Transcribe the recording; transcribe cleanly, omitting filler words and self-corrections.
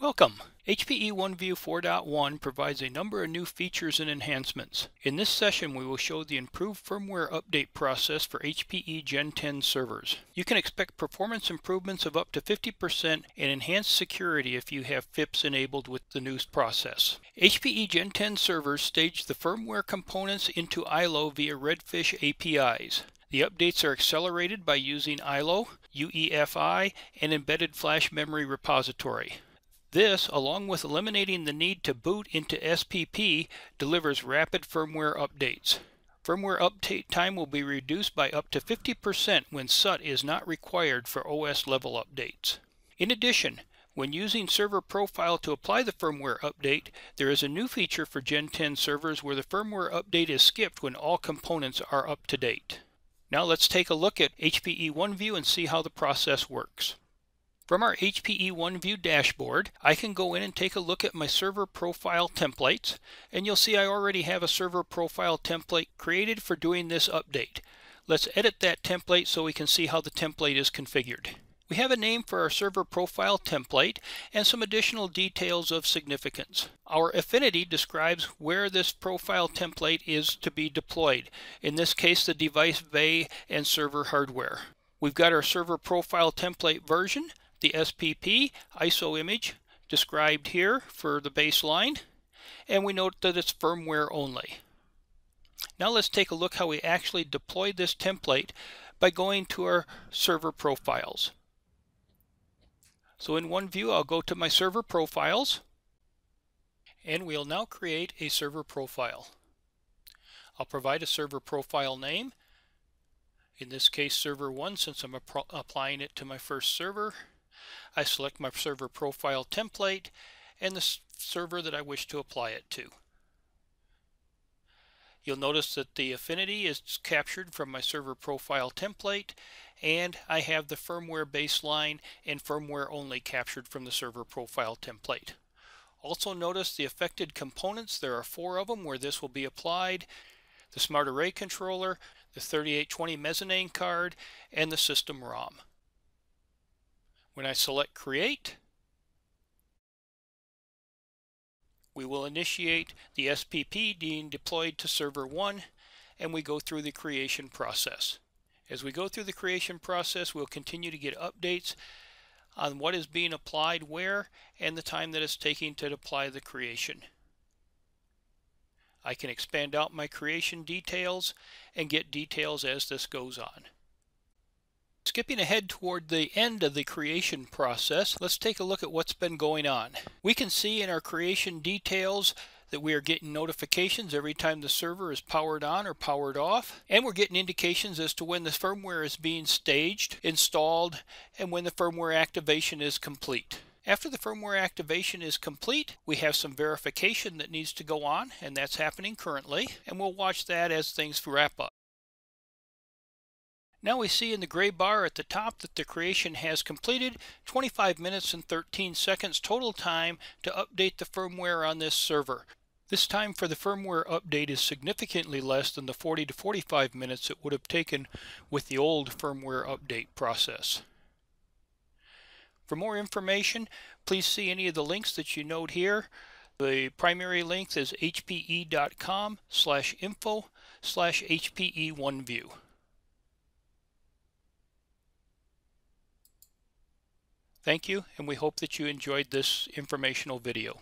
Welcome! HPE OneView 4.1 provides a number of new features and enhancements. In this session, we will show the improved firmware update process for HPE Gen10 servers. You can expect performance improvements of up to 50% and enhanced security if you have FIPS enabled with the new process. HPE Gen10 servers stage the firmware components into iLO via Redfish APIs. The updates are accelerated by using iLO, UEFI, and embedded flash memory repository. This, along with eliminating the need to boot into SPP, delivers rapid firmware updates. Firmware update time will be reduced by up to 50% when SUT is not required for OS level updates. In addition, when using server profile to apply the firmware update, there is a new feature for Gen10 servers where the firmware update is skipped when all components are up to date. Now let's take a look at HPE OneView and see how the process works. From our HPE OneView dashboard, I can go in and take a look at my server profile templates, and you'll see I already have a server profile template created for doing this update. Let's edit that template so we can see how the template is configured. We have a name for our server profile template and some additional details of significance. Our affinity describes where this profile template is to be deployed, in this case the device bay and server hardware. We've got our server profile template version, the SPP, ISO image described here for the baseline, and we note that it's firmware only. Now let's take a look how we actually deploy this template by going to our server profiles. So in OneView, I'll go to my server profiles, and we'll now create a server profile. I'll provide a server profile name, in this case server 1 since I'm applying it to my first server. I select my server profile template and the server that I wish to apply it to. You'll notice that the affinity is captured from my server profile template, and I have the firmware baseline and firmware only captured from the server profile template. Also notice the affected components. There are 4 of them where this will be applied: the Smart Array controller, the 3820 mezzanine card, and the system ROM. When I select Create, we will initiate the SPP being deployed to Server 1, and we go through the creation process. As we go through the creation process, we'll continue to get updates on what is being applied where and the time that it's taking to apply the creation. I can expand out my creation details and get details as this goes on. Skipping ahead toward the end of the creation process, let's take a look at what's been going on. We can see in our creation details that we are getting notifications every time the server is powered on or powered off, and we're getting indications as to when the firmware is being staged, installed, and when the firmware activation is complete. After the firmware activation is complete, we have some verification that needs to go on, and that's happening currently, and we'll watch that as things wrap up. Now we see in the gray bar at the top that the creation has completed 25 minutes and 13 seconds total time to update the firmware on this server. This time for the firmware update is significantly less than the 40 to 45 minutes it would have taken with the old firmware update process. For more information, please see any of the links that you note here. The primary link is hpe.com/info/HPE OneView. Thank you, and we hope that you enjoyed this informational video.